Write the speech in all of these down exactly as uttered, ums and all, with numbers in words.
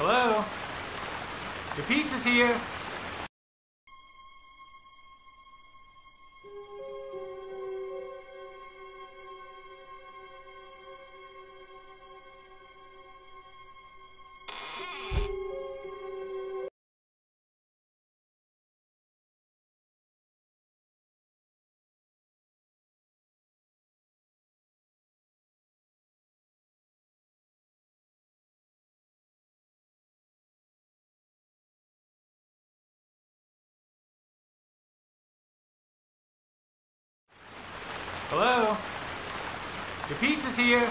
Hello? Your pizza's here. Hello? Your pizza's here.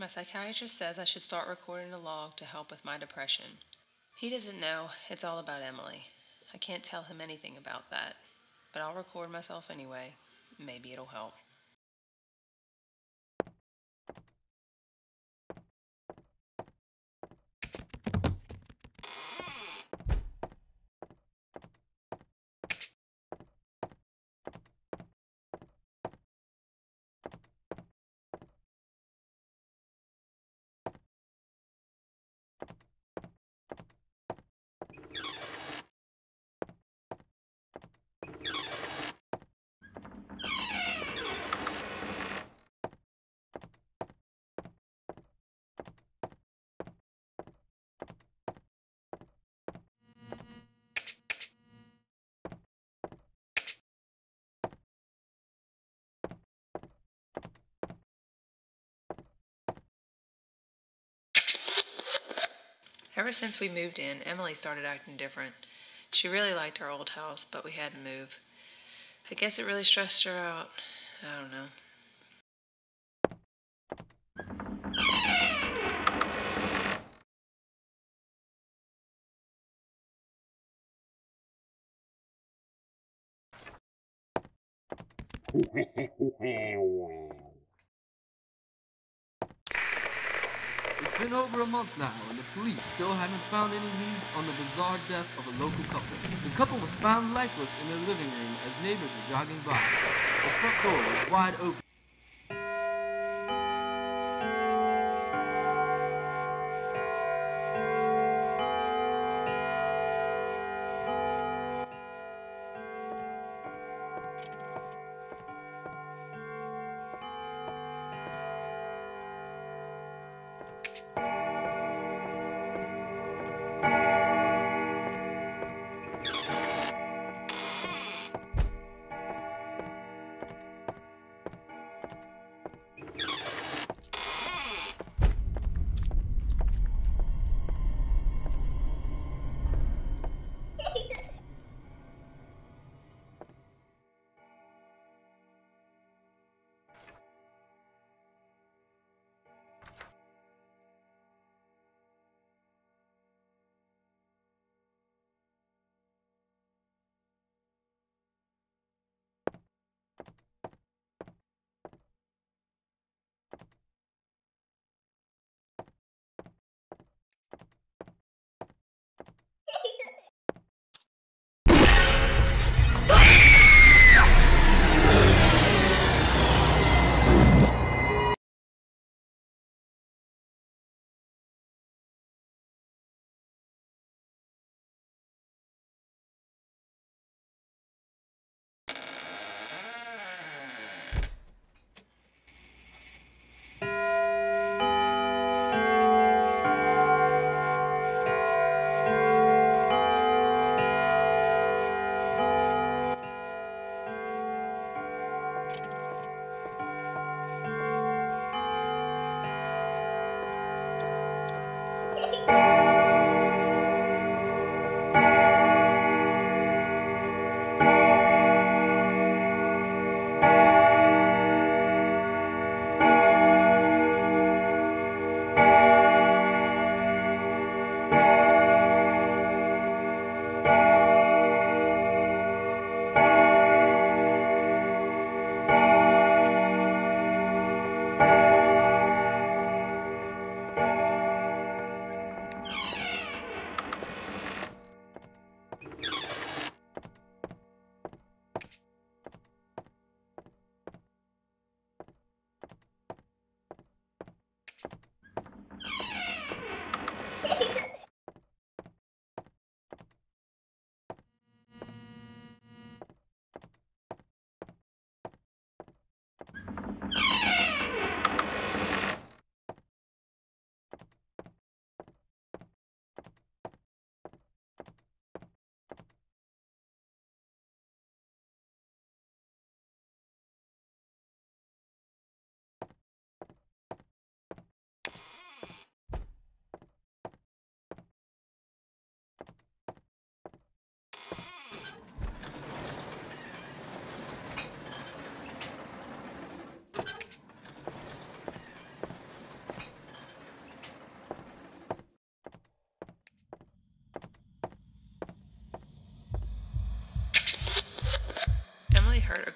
My psychiatrist says I should start recording a log to help with my depression. He doesn't know it's all about Emily. I can't tell him anything about that, but I'll record myself anyway. Maybe it'll help. Ever since we moved in, Emily started acting different. She really liked our old house, but we had to move. I guess it really stressed her out. I don't know. It's been over a month now, and the police still haven't found any leads on the bizarre death of a local couple. The couple was found lifeless in their living room as neighbors were jogging by. The front door was wide open.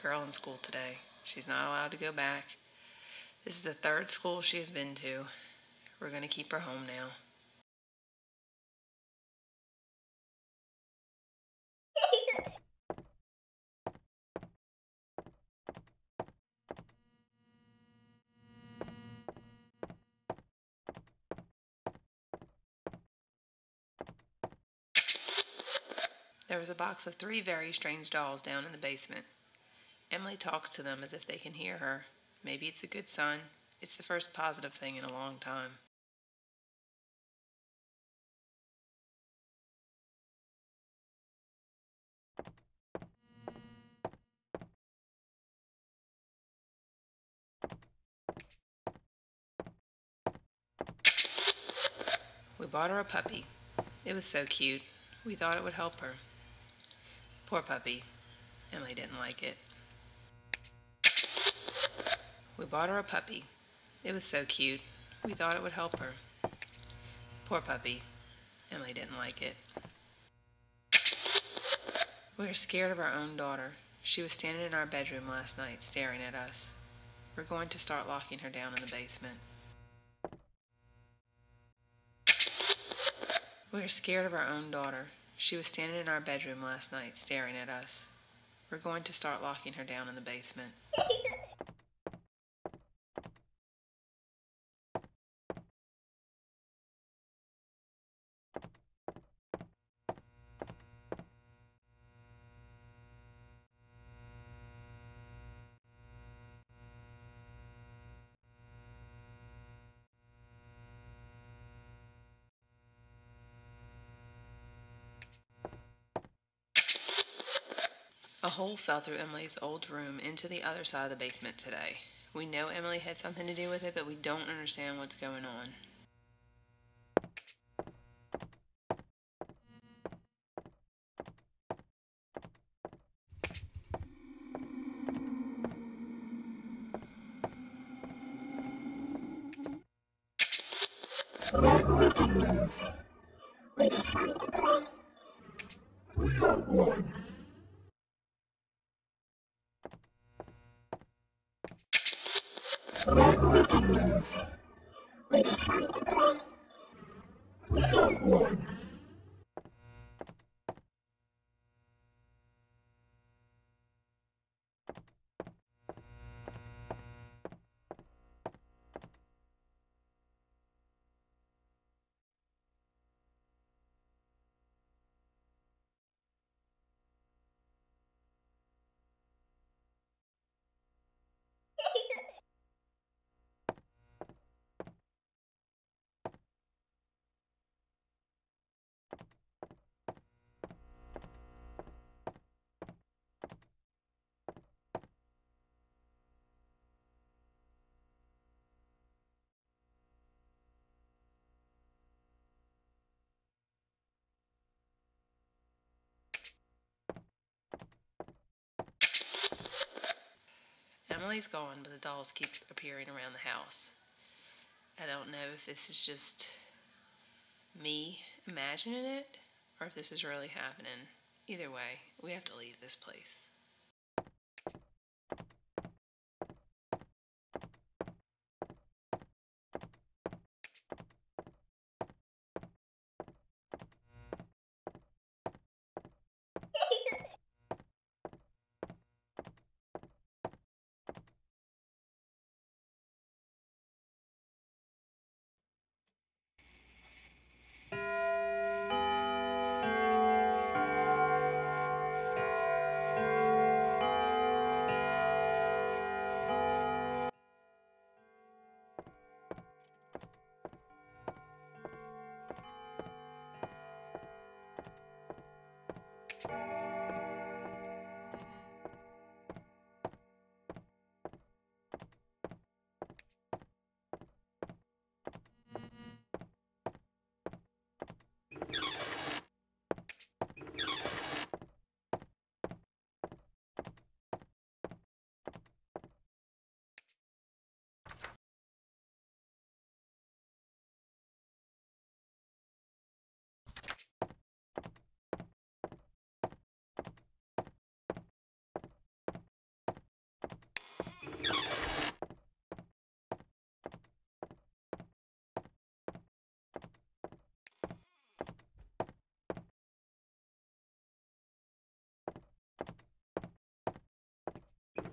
girl in school today. She's not allowed to go back. This is the third school she has been to. We're going to keep her home now. There was a box of three very strange dolls down in the basement. Emily talks to them as if they can hear her. Maybe it's a good sign. It's the first positive thing in a long time. We bought her a puppy. It was so cute. We thought it would help her. Poor puppy. Emily didn't like it. We bought her a puppy. It was so cute. We thought it would help her. Poor puppy. Emily didn't like it. We were scared of our own daughter. She was standing in our bedroom last night staring at us. We're going to start locking her down in the basement. We were scared of our own daughter. She was standing in our bedroom last night, staring at us. We're going to start locking her down in the basement. A hole fell through Emily's old room into the other side of the basement today. We know Emily had something to do with it, but we don't understand what's going on. Not make a move. We just need to pray. We are one. Not make a move. We just need to pray. We are one. Emily's gone, but the dolls keep appearing around the house. I don't know if this is just me imagining it, or if this is really happening. Either way, we have to leave this place. Thank you. Wow. Wow. Hmm. Wow. Wow. Hmm. Wow. Wow. Hmm.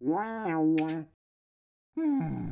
Wow. Wow. Hmm.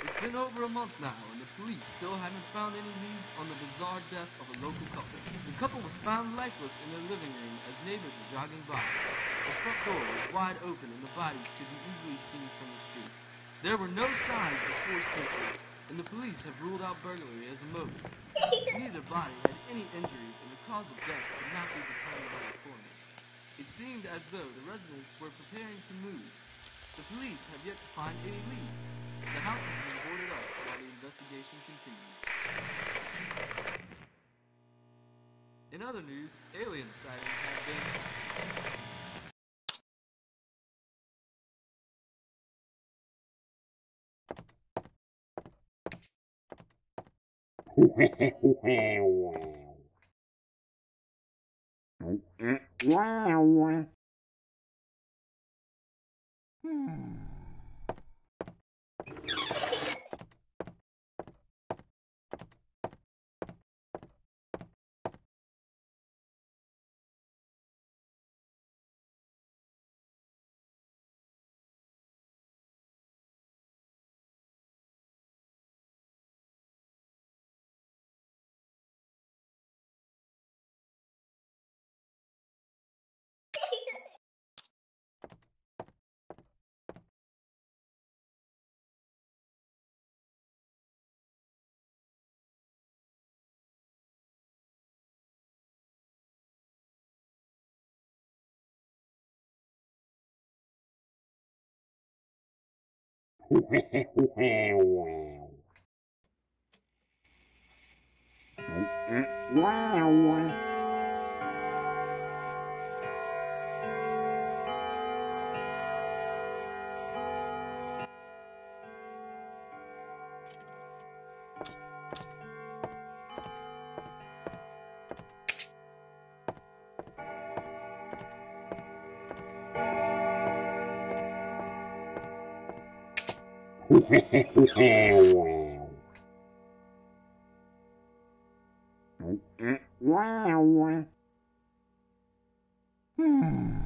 It's been over a month now, and the police still haven't found any leads on the bizarre death of a local couple. The couple was found lifeless in their living room as neighbors were jogging by. The front door was wide open and the bodies could be easily seen from the street. There were no signs of forced entry, and the police have ruled out burglary as a motive. Neither body had any injuries, and the cause of death could not be determined by the coroner. It seemed as though the residents were preparing to move. The police have yet to find any leads. The house has been boarded up while the investigation continues. In other news, alien sightings have been... Wow. Hmm. Wow. Wow. Wow. Hmm. Wow. Hmm.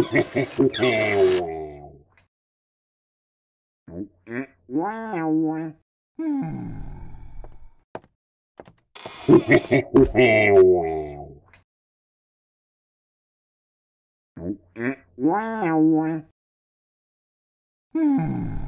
Wow. Hmm. Wow. Hmm. Wow. Hmm. Wow. Hmm. Wow.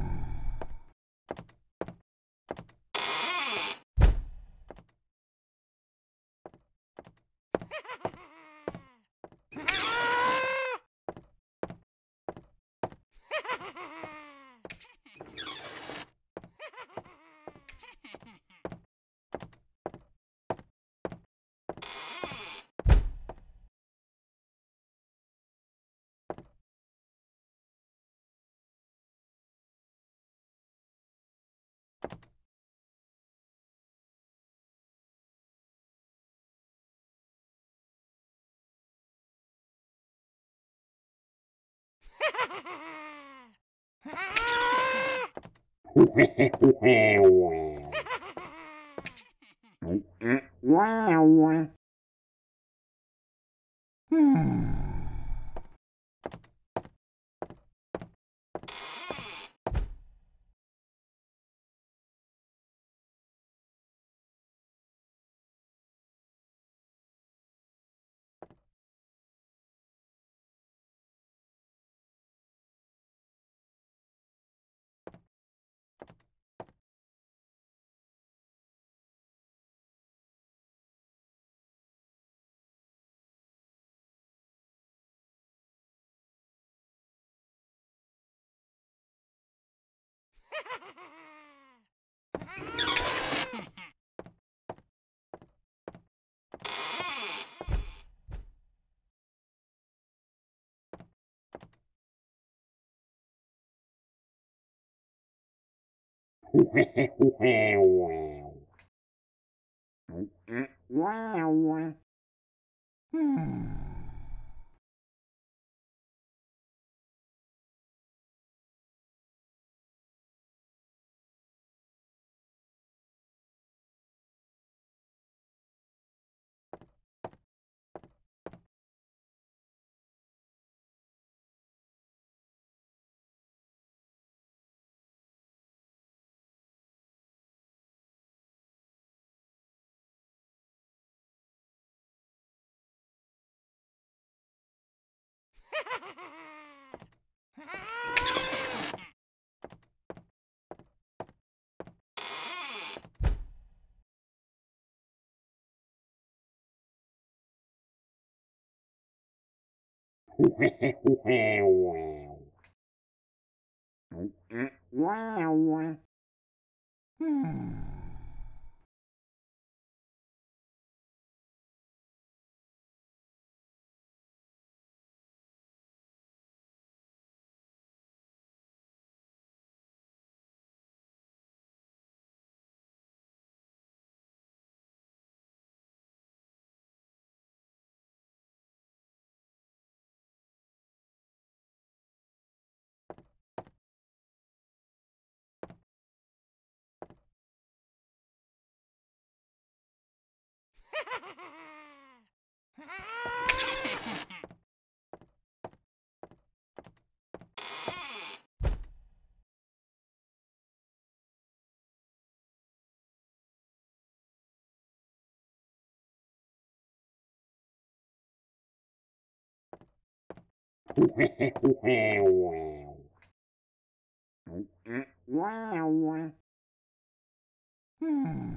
Hmm.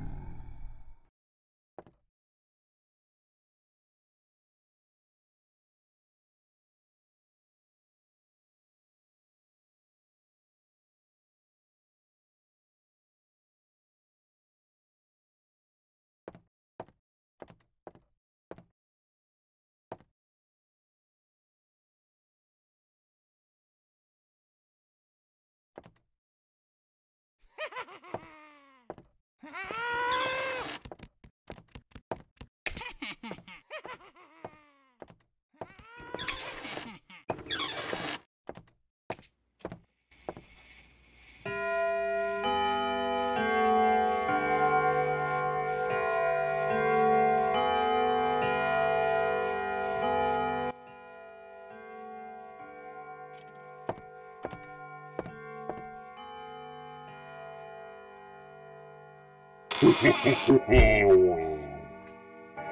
Wow. Hmm.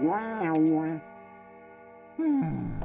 Wow. Hmm.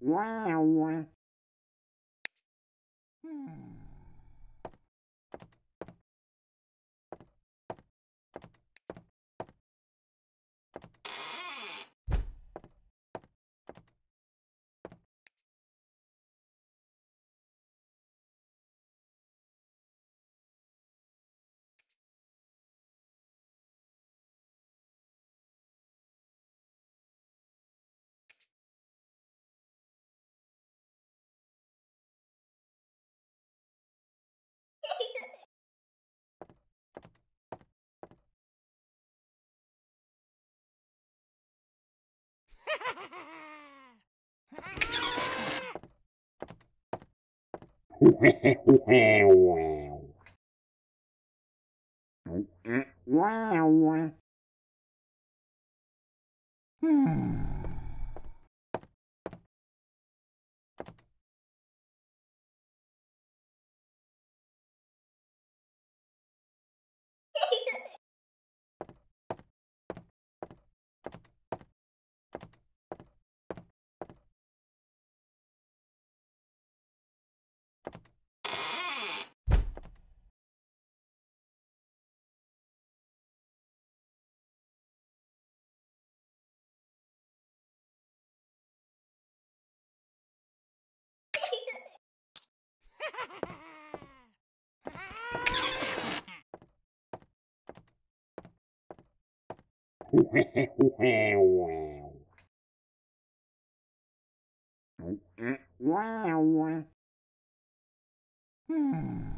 Wow. Hmm. Wow. Hmm. Wow. Hmm. Wow. Hmm.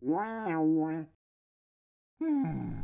Wow. Wow. Hmm.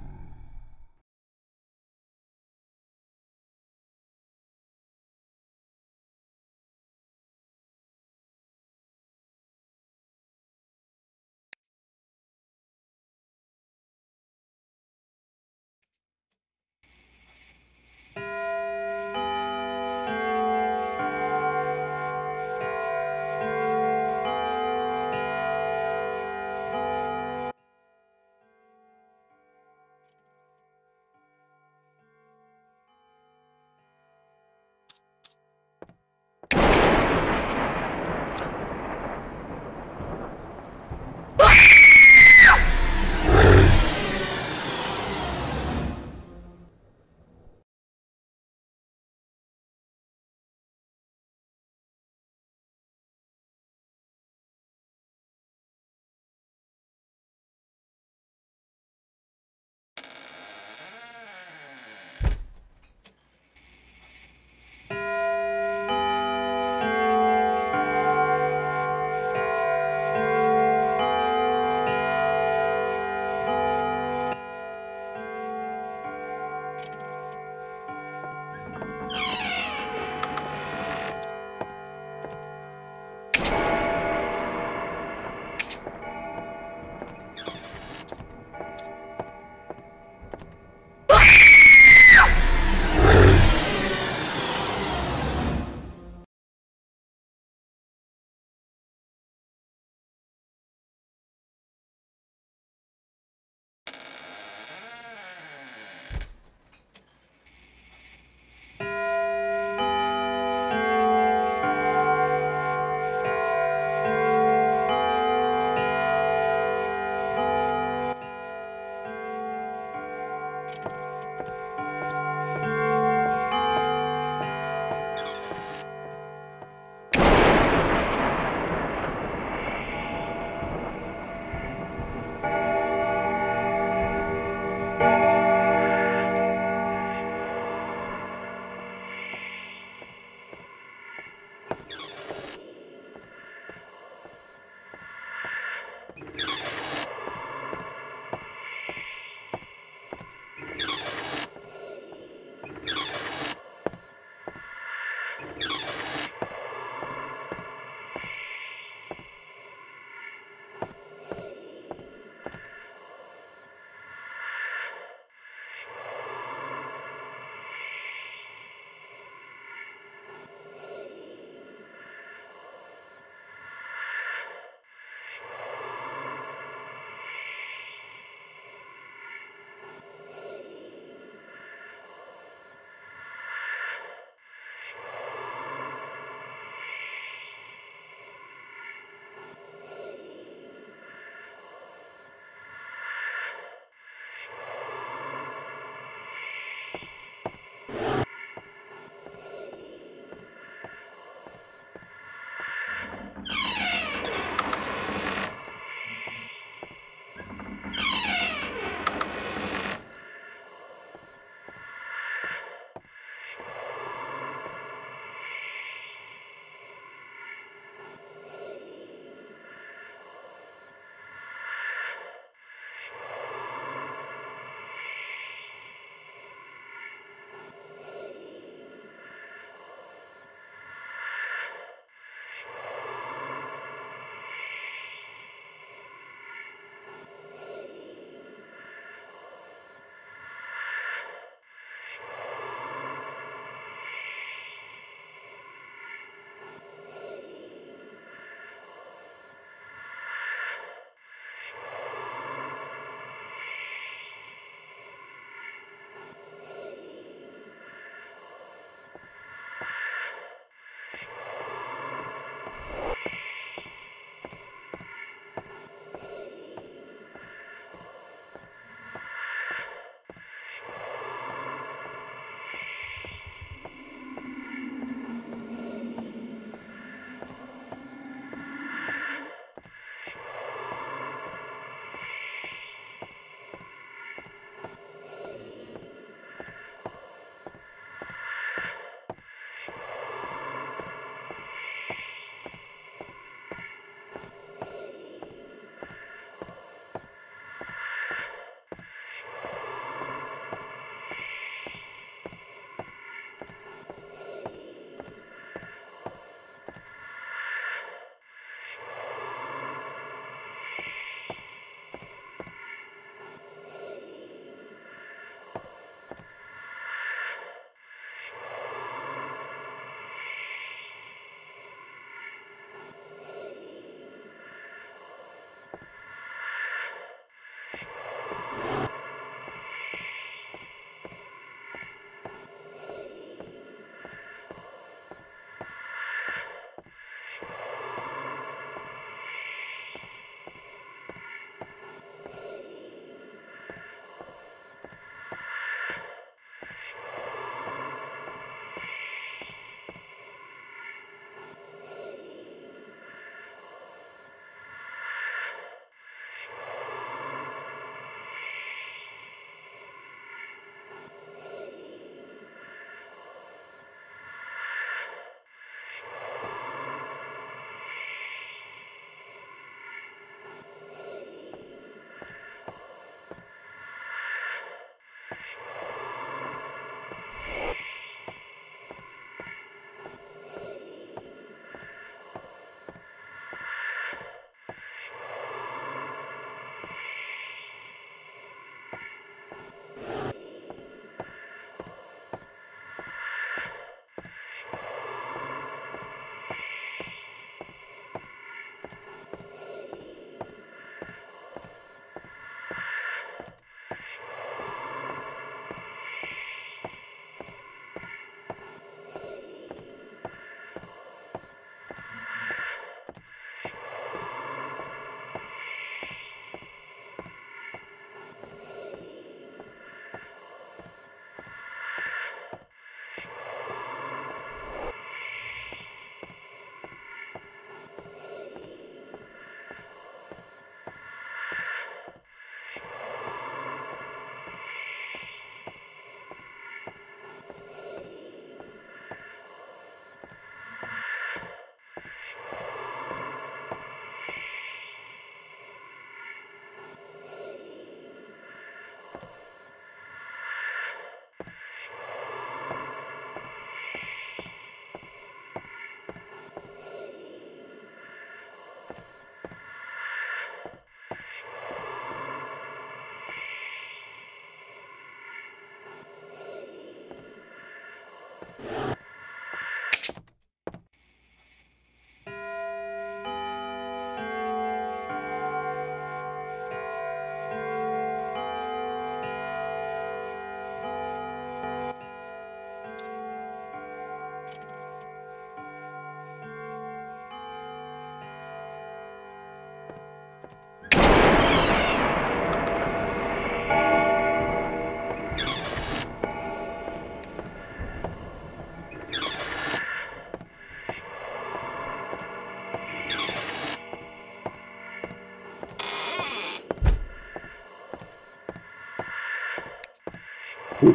Wow. Wow. Wow. Wow. Wow.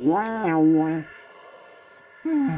Wow. Wow. Wow. Wow. Wow.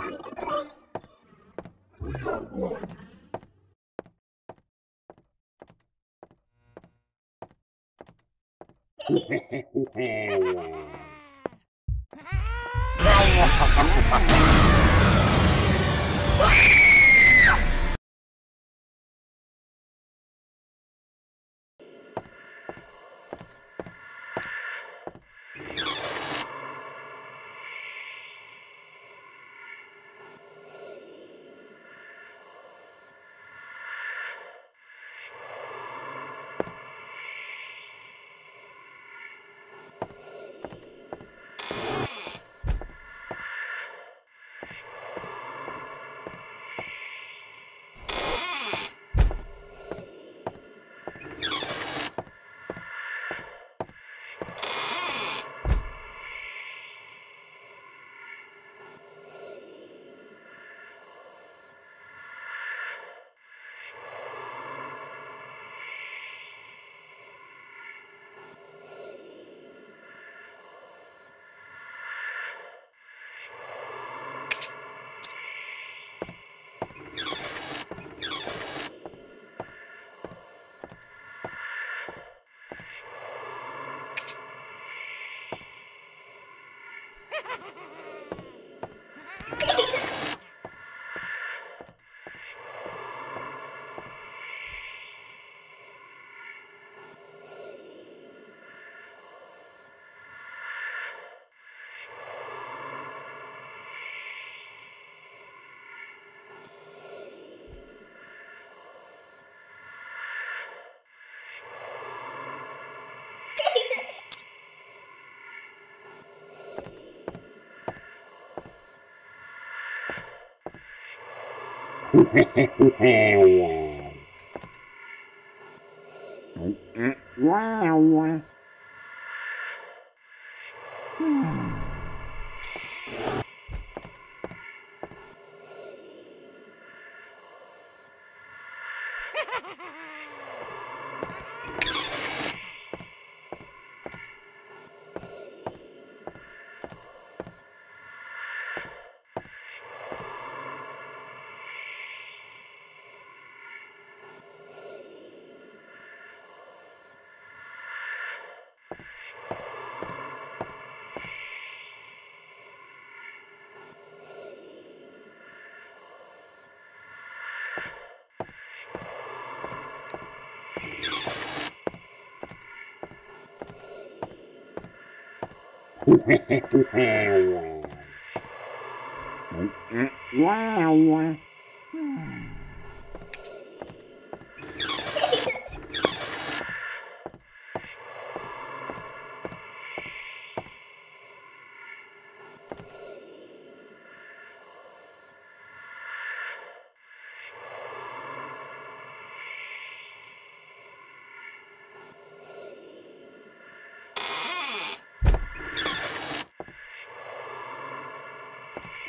We are one. Wow. Wow. Wow. Wow.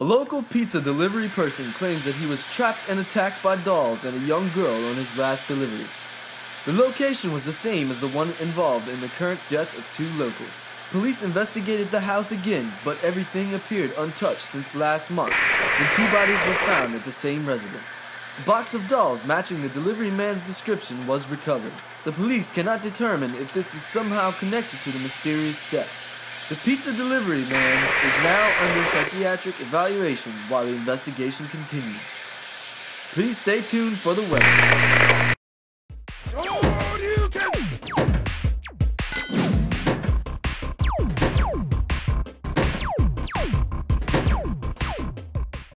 A local pizza delivery person claims that he was trapped and attacked by dolls and a young girl on his last delivery. The location was the same as the one involved in the current death of two locals. Police investigated the house again, but everything appeared untouched since last month, when two bodies were found at the same residence. A box of dolls matching the delivery man's description was recovered. The police cannot determine if this is somehow connected to the mysterious deaths. The pizza delivery man is now under psychiatric evaluation while the investigation continues. Please stay tuned for the weather.